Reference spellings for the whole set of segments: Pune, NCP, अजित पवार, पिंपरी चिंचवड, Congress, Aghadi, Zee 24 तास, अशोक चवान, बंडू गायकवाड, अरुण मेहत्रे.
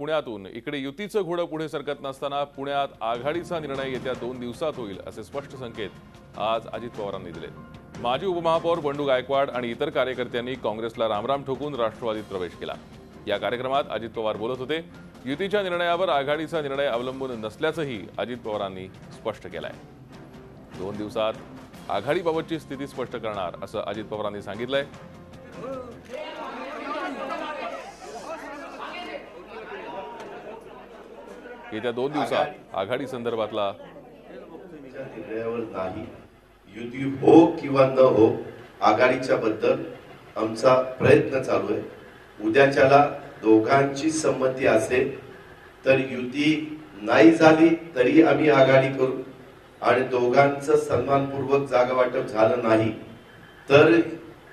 पुण्यातून इकडे युतीचं घोडं पुढे सरकत नसताना पुण्यात आघाडीचा निर्णय येत्या 2 दिवसात होईल असे स्पष्ट संकेत आज अजित पवारांनी दिले। माजी उपमहापौर बंडू गायकवाड आणि इतर कार्यकर्त्यांनी काँग्रेसला रामराम ठोकून राष्ट्रवादीत प्रवेश केला। या कार्यक्रमात अजित पवार बोलत होते। युतीच्या निर्णयावर आघाडीचा निर्णय अवलंबून नसल्याचंही अजित पवारांनी स्पष्ट केलंय। 2 दिवसात आघाडीबाबतची स्थिती स्पष्ट करणार असं अजित पवारांनी सांगितलंय। येत्या 2 दिवसात आघाडी संदर्भातला युती हो किंवा न हो आघाडीच्या बद्दल आमचा प्रयत्न चालू आहे। उद्याच्याला दोघांची संमती असेल तर युती नाही झाली तरी आम्ही आघाडी करू आणि दोघांचं सन्मानपूर्वक जागा वाटप झालं नाही तर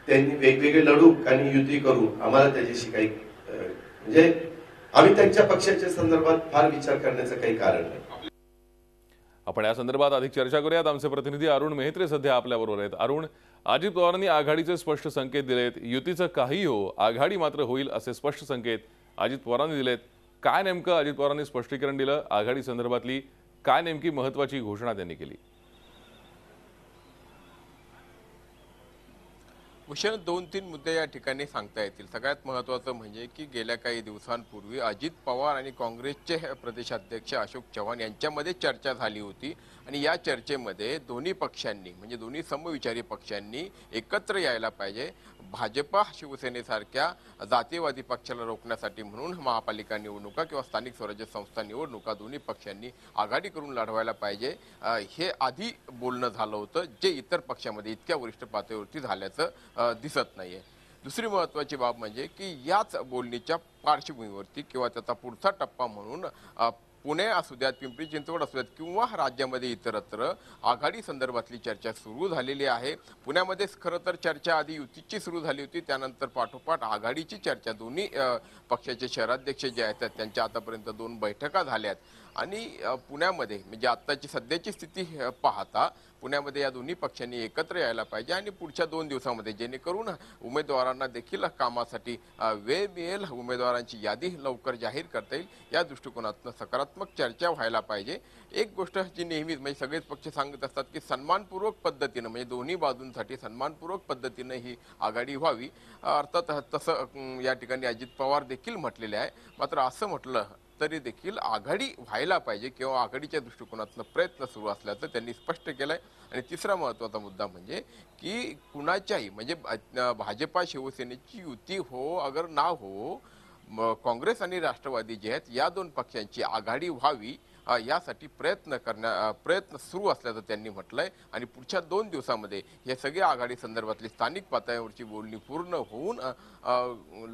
त्यांनी वेगवेगळे लढू आणि युती करू। आम्हाला त्याच्याशी काही म्हणजे आम्ही त्यांच्या पक्षाच्या संदर्भात फार विचार करण्याचं काही कारण नाही। आपण या संदर्भात अधिक चर्चा करूयात। आमचे प्रतिनिधी अरुण मेहत्रे सध्या आपल्याबरोबर आहेत। अरुण, अजित पवारांनी आघाडीचे स्पष्ट संकेत दिलेत। युतीचं काही हो आघाडी मात्र होईल असे स्पष्ट संकेत अजित पवारांनी दिलेत। काय नेमकं अजित पवारांनी स्पष्टीकरण दिलं? आघाडी संदर्भातली काय नेमकी महत्त्वाची घोषणा त्यांनी केली? भूषण 2-3 मुद्दे या ठिकाणी सांगता येतील। सगळ्यात महत्त्वाचं म्हणजे की गेल्या काही दिवसांपूर्वी अजित पवार आणि काँग्रेसचे प्रदेशाध्यक्ष अशोक चवान यांच्यामध्ये चर्चा झाली होती आणि या चर्चेमध्ये दोन्ही पक्षांनी म्हणजे दोन्ही समविचारी पक्षांनी एकत्र यायला पाहिजे। भाजपा शिवसेनेसारख्या जातीवादी पक्षाला रोखण्यासाठी म्हणून महापालिका निवडणुका किंवा स्थानिक स्वराज्य संस्था निवडणुका दोन्ही पक्षांनी आघाडी करून लढवायला पाहिजे हे आधी बोलणं झालं होतं, जे इतर पक्षामध्ये इतक्या वरिष्ठ पातळीवरती झाल्याचं दिसत नाहीये। दुसरी महत्त्वाची बाब म्हणजे की याच बोलणीच्या पार्श्वभूमीवरती किंवा त्याचा पुढचा टप्पा म्हणून पुणे असू द्यात, पिंपरी चिंचवड असू द्यात किंवा राज्यामध्ये इतरत्र आघाडी संदर्भातली चर्चा सुरू झालेली आहे। पुण्यामध्येच खरं तर चर्चा आधी युतीची सुरू झाली होती, त्यानंतर पाठोपाठ आघाडीची चर्चा दोन्ही पक्षाचे शहराध्यक्ष जे आहेत त्यांच्या आतापर्यंत 2 बैठका झाल्यात आणि पुण्यामध्ये म्हणजे आत्ताची सध्याची स्थिती पाहता पुण्यामध्ये या दोन्ही पक्षांनी एकत्र यायला पाहिजे आणि पुढच्या 2 दिवसामध्ये जेणेकरून उमेदवारांना देखील कामासाठी वेळ मिळेल, उमेदवारांची यादी लवकर जाहीर करता येईल, या दृष्टिकोनातून सकारात्मक चर्चा व्हायला पाहिजे। एक गोष्ट जी नेहमीच म्हणजे सगळेच पक्ष सांगत असतात की सन्मानपूर्वक पद्धतीनं म्हणजे दोन्ही बाजूंसाठी सन्मानपूर्वक पद्धतीनं ही आघाडी व्हावी, अर्थात तसं या ठिकाणी अजित पवार देखील म्हटलेले आहे। मात्र असं म्हटलं तरी देखील आघाडी व्हायला पाहिजे किंवा आघाडीच्या दृष्टिकोनातून प्रयत्न सुरू असल्याचं त्यांनी स्पष्ट केलं आहे। आणि तिसरा महत्त्वाचा मुद्दा म्हणजे की कुणाच्याही म्हणजे भाजपा शिवसेनेची युती हो अगर ना हो काँग्रेस आणि राष्ट्रवादी जे आहेत या 2 पक्षांची आघाडी व्हावी यासाठी प्रयत्न सुरू असल्याचं त्यांनी म्हटलं आहे। आणि पुढच्या 2 दिवसामध्ये हे सगळे आघाडी संदर्भातली स्थानिक पातळीवरची बोलणी पूर्ण होऊन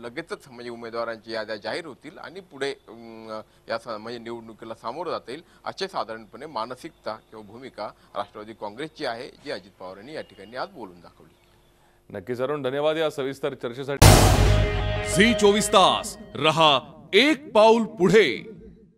लगेचच म्हणजे उमेदवारांची याद्या जाहीर होतील आणि पुढे या म्हणजे निवडणुकीला सामोरं जाता येईल असे साधारणपणे मानसिकता किंवा भूमिका राष्ट्रवादी काँग्रेसची आहे, जी अजित पवार यांनी या ठिकाणी आज बोलून दाखवली। नक्कीच अरुण, धन्यवाद या सविस्तर चर्चेसाठी। Zee 24 तास रहा एक पाऊल पुढे।